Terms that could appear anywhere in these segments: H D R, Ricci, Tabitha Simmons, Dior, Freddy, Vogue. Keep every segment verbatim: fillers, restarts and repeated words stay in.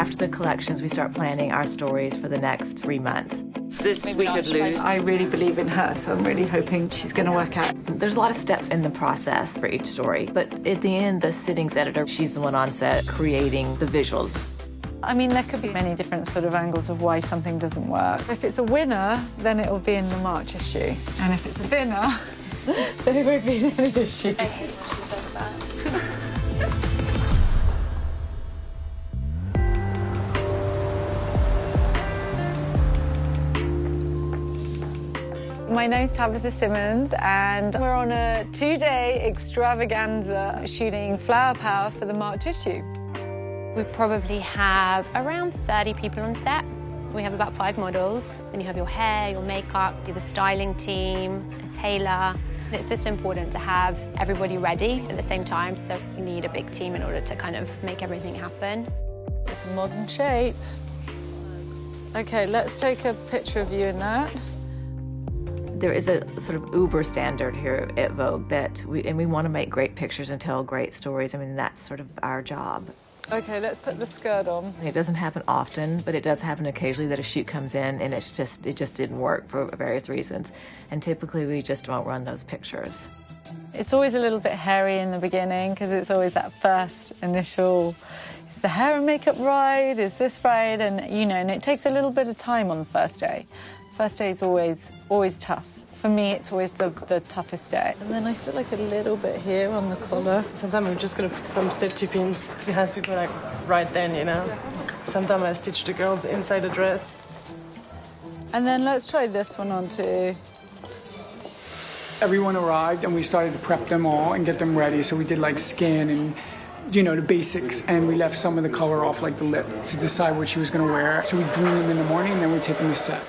After the collections, we start planning our stories for the next three months. This Maybe we could lose. I really believe in her, so I'm really hoping she's going to work out. There's a lot of steps in the process for each story, but at the end, the sittings editor, she's the one on set creating the visuals. I mean, there could be many different sort of angles of why something doesn't work. If it's a winner, then it'll be in the March issue. And if it's a winner, then it won't be in any issue. I hate when she says that. My name's Tabitha Simmons, and we're on a two-day extravaganza shooting Flower Power for the March issue. We probably have around thirty people on set. We have about five models, and you have your hair, your makeup, the styling team, a tailor. It's just important to have everybody ready at the same time, so you need a big team in order to kind of make everything happen. It's a modern shape. Okay, let's take a picture of you in that. There is a sort of uber standard here at Vogue that we, and we want to make great pictures and tell great stories. I mean, that's sort of our job. Okay, let's put the skirt on. It doesn't happen often, but it does happen occasionally that a shoot comes in and it's just, it just didn't work for various reasons. And typically we just won't run those pictures. It's always a little bit hairy in the beginning because it's always that first initial, is the hair and makeup right? Is this right? And, you know, and it takes a little bit of time on the first day. First day is always, always tough. For me, it's always the, the toughest day. And then I feel like a little bit here on the collar. Sometimes I'm just going to put some safety pins, because it has to go, like, right then, you know? Sometimes I stitch the girls inside the dress. And then let's try this one on, too. Everyone arrived, and we started to prep them all and get them ready. So we did, like, skin and, you know, the basics, and we left some of the color off, like the lip, to decide what she was going to wear. So we'd groom them in the morning, and then we'd take them to set.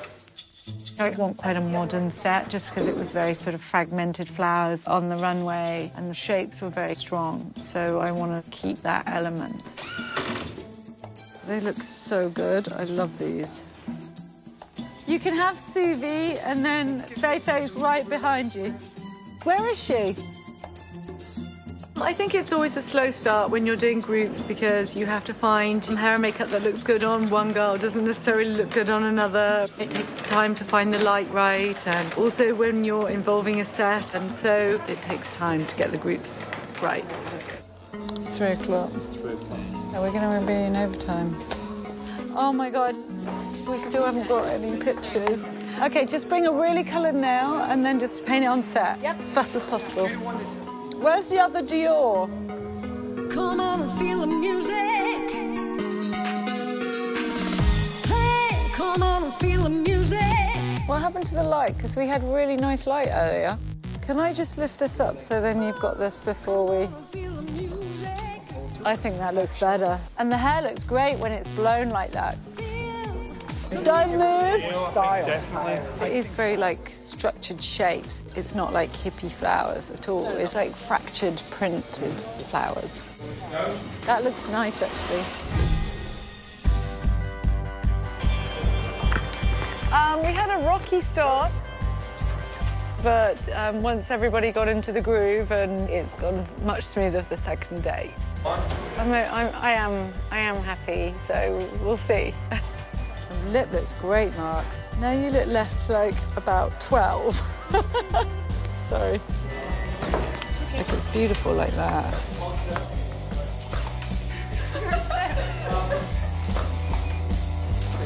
I want quite a modern set just because it was very sort of fragmented flowers on the runway and the shapes were very strong, so I want to keep that element. They look so good. I love these. You can have sous vide and then Feifei's right behind you. Where is she? I think it's always a slow start when you're doing groups because you have to find hair and makeup that looks good on one girl, doesn't necessarily look good on another. It takes time to find the light right, and also when you're involving a set, and so it takes time to get the groups right. It's three o'clock. Are we going to be in overtime? Oh my God, we still haven't got any pictures. Okay, just bring a really coloured nail and then just paint it on set. Yep. As fast as possible. Where's the other Dior? Come on and feel the music. Hey, come on and feel the music. What happened to the light? Because we had really nice light earlier. Can I just lift this up so then you've got this before we... I think that looks better. And the hair looks great when it's blown like that. Don't move. Style. Definitely. It is very, like, structured shapes. It's not like hippie flowers at all. It's like fractured, printed flowers. That looks nice, actually. Um, we had a rocky start, but um, once everybody got into the groove, and it's gone much smoother the second day. I'm a, I'm, I am, I am happy. So we'll see. Lip looks great, Mark. Now you look less like about twelve. Sorry. Okay. Look, it's beautiful like that.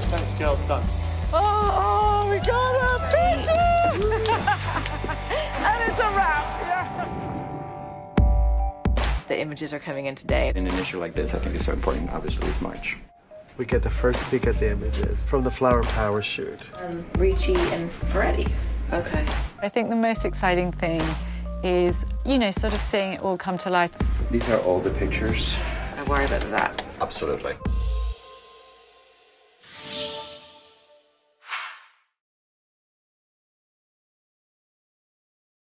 Thanks, girls. Done. Oh, oh, we got a picture! And it's a wrap. Yeah. The images are coming in today. In an issue like this, I think it's so important, obviously, with March. We get the first peek at the images from the Flower Power shoot. Um, Ricci and Freddy. Okay. I think the most exciting thing is, you know, sort of seeing it all come to life. These are all the pictures. I worry about that. Absolutely.